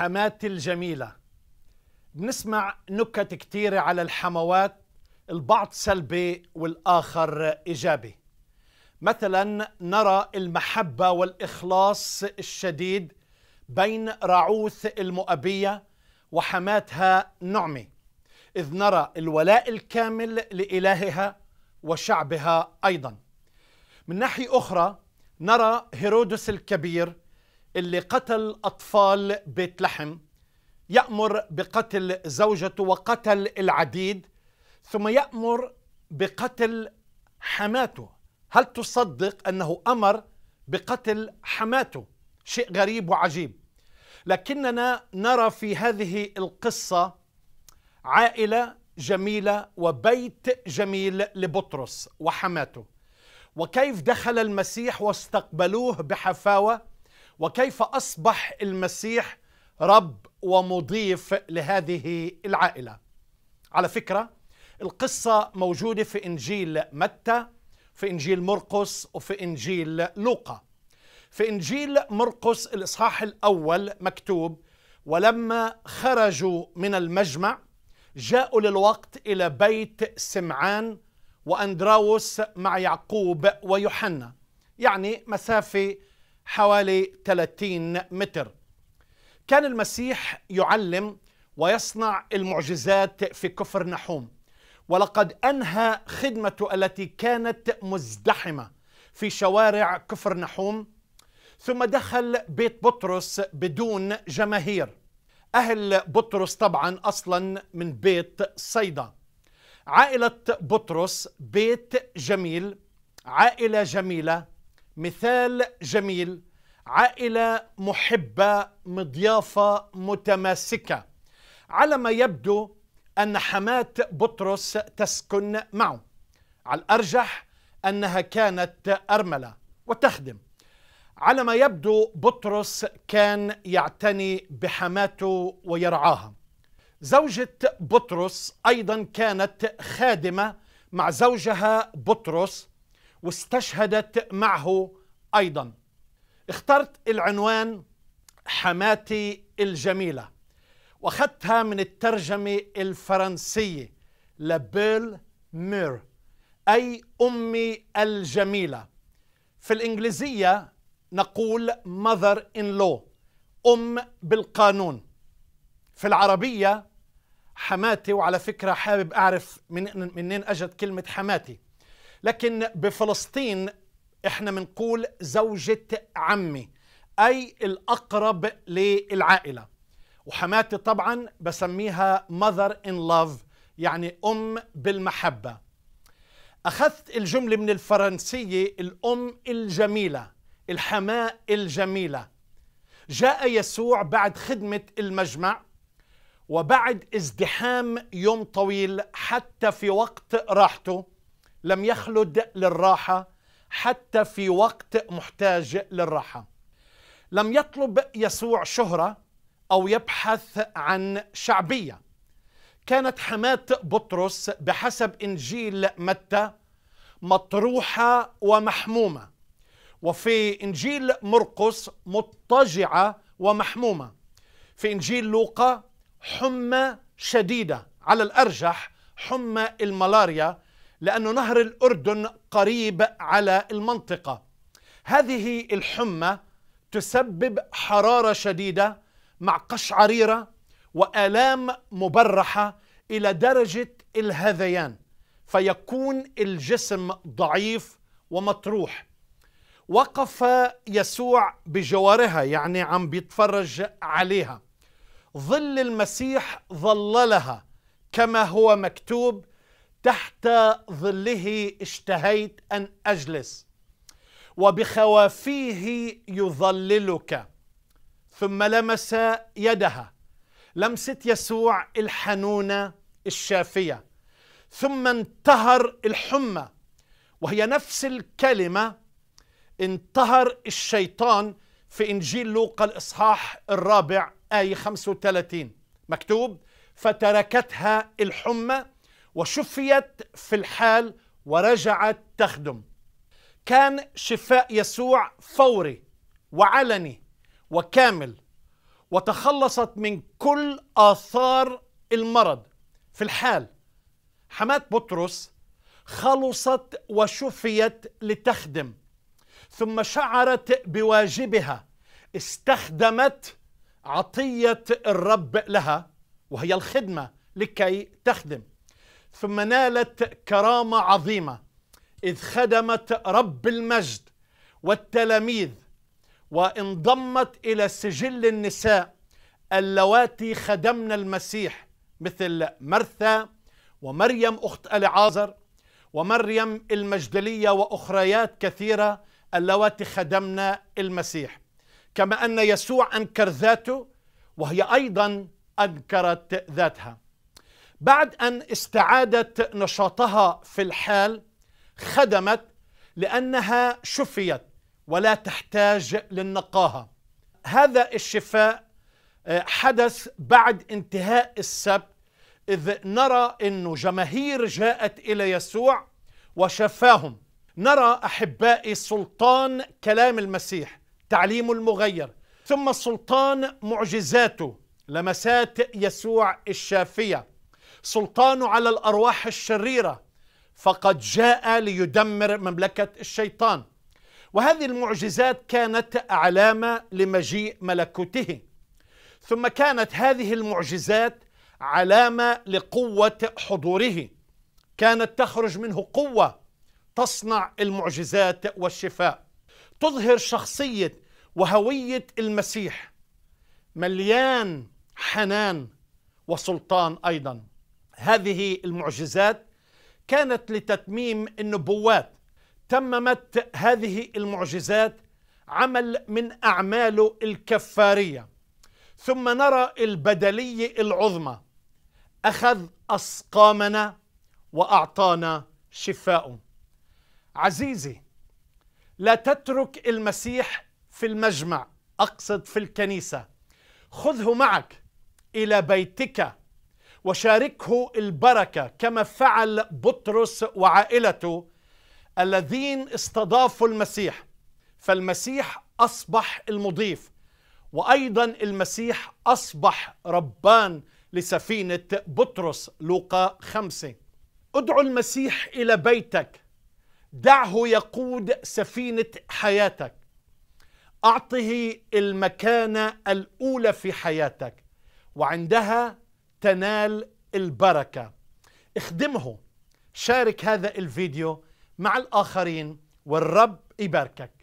حماتي الجميلة. بنسمع نكت كتيرة على الحموات، البعض سلبي والآخر إيجابي. مثلا نرى المحبة والإخلاص الشديد بين راعوث المؤبية وحماتها نعمي، إذ نرى الولاء الكامل لإلهها وشعبها أيضا. من ناحية أخرى نرى هيرودس الكبير اللي قتل أطفال بيت لحم يأمر بقتل زوجته وقتل العديد، ثم يأمر بقتل حماته. هل تصدق أنه أمر بقتل حماته؟ شيء غريب وعجيب. لكننا نرى في هذه القصة عائلة جميلة وبيت جميل لبطرس وحماته، وكيف دخل المسيح واستقبلوه بحفاوة، وكيف أصبح المسيح رب ومضيف لهذه العائلة. على فكرة القصة موجودة في إنجيل متى، في إنجيل مرقس، وفي إنجيل لوقا. في إنجيل مرقس الإصحاح الأول مكتوب: ولما خرجوا من المجمع جاءوا للوقت إلى بيت سمعان وأندراوس مع يعقوب ويوحنا، يعني مسافة حوالي 30 متر. كان المسيح يعلم ويصنع المعجزات في كفرنحوم، ولقد أنهى خدمته التي كانت مزدحمة في شوارع كفرنحوم، ثم دخل بيت بطرس بدون جماهير. أهل بطرس طبعا أصلا من بيت صيدا. عائلة بطرس بيت جميل، عائلة جميلة، مثال جميل، عائلة محبة مضيافة متماسكة، على ما يبدو أن حماة بطرس تسكن معه، على الأرجح أنها كانت أرملة وتخدم. على ما يبدو بطرس كان يعتني بحماته ويرعاها. زوجة بطرس أيضا كانت خادمة مع زوجها بطرس، واستشهدت معه أيضا. اخترت العنوان حماتي الجميلة، واخذتها من الترجمة الفرنسية لابيل مير، أي أمي الجميلة. في الإنجليزية نقول mother in law، أم بالقانون. في العربية حماتي، وعلى فكرة حابب أعرف منين أجت كلمة حماتي، لكن بفلسطين إحنا منقول زوجة عمي، أي الأقرب للعائلة. وحماتي طبعا بسميها mother in love، يعني أم بالمحبة. أخذت الجملة من الفرنسية الأم الجميلة، الحماة الجميلة. جاء يسوع بعد خدمة المجمع وبعد ازدحام يوم طويل، حتى في وقت راحته لم يخلد للراحة، حتى في وقت محتاج للراحة. لم يطلب يسوع شهرة أو يبحث عن شعبية. كانت حماة بطرس بحسب إنجيل متى مطروحة ومحمومة، وفي إنجيل مرقس مضطجعة ومحمومة، في إنجيل لوقا حمى شديدة، على الأرجح حمى الملاريا، لأن نهر الأردن قريب على المنطقة. هذه الحمى تسبب حرارة شديدة مع قشعريرة وآلام مبرحة إلى درجة الهذيان، فيكون الجسم ضعيف ومطروح. وقف يسوع بجوارها، يعني عم بيتفرج عليها. ظل المسيح ظللها، كما هو مكتوب: تحت ظله اشتهيت أن أجلس، وبخوافيه يظللك. ثم لمس يدها، لمسة يسوع الحنونة الشافية. ثم انتهر الحمى، وهي نفس الكلمة انتهر الشيطان في إنجيل لوقا الإصحاح الرابع آية 35 مكتوب: فتركتها الحمى وشفيت في الحال ورجعت تخدم. كان شفاء يسوع فوري وعلني وكامل، وتخلصت من كل آثار المرض في الحال. حماة بطرس خلصت وشفيت لتخدم، ثم شعرت بواجبها، استخدمت عطية الرب لها وهي الخدمة لكي تخدم، ثم نالت كرامة عظيمة إذ خدمت رب المجد والتلاميذ، وانضمت إلى سجل النساء اللواتي خدمن المسيح مثل مرثا ومريم أخت ألعازر ومريم المجدلية وأخريات كثيرة اللواتي خدمن المسيح، كما أن يسوع أنكر ذاته وهي أيضا أنكرت ذاتها. بعد أن استعادت نشاطها في الحال خدمت لأنها شفيت ولا تحتاج للنقاهة. هذا الشفاء حدث بعد انتهاء السبت، إذ نرى أن جماهير جاءت إلى يسوع وشفاهم. نرى أحبائي سلطان كلام المسيح، تعليمه المغير، ثم سلطان معجزاته، لمسات يسوع الشافية، سلطانه على الأرواح الشريرة، فقد جاء ليدمر مملكة الشيطان. وهذه المعجزات كانت علامة لمجيء ملكوته، ثم كانت هذه المعجزات علامة لقوة حضوره، كانت تخرج منه قوة تصنع المعجزات والشفاء، تظهر شخصية وهوية المسيح، مليان حنان وسلطان أيضا. هذه المعجزات كانت لتتميم النبوات، تممت هذه المعجزات عمل من أعماله الكفارية. ثم نرى البدلية العظمى، أخذ أسقامنا وأعطانا شفاء. عزيزي، لا تترك المسيح في المجمع، أقصد في الكنيسة، خذه معك إلى بيتك وشاركه البركة كما فعل بطرس وعائلته الذين استضافوا المسيح، فالمسيح أصبح المضيف، وأيضا المسيح أصبح ربان لسفينة بطرس لوقا 5. ادعو المسيح إلى بيتك، دعه يقود سفينة حياتك، أعطه المكانة الأولى في حياتك، وعندها تنال البركة. اخدمه، شارك هذا الفيديو مع الآخرين، والرب يباركك.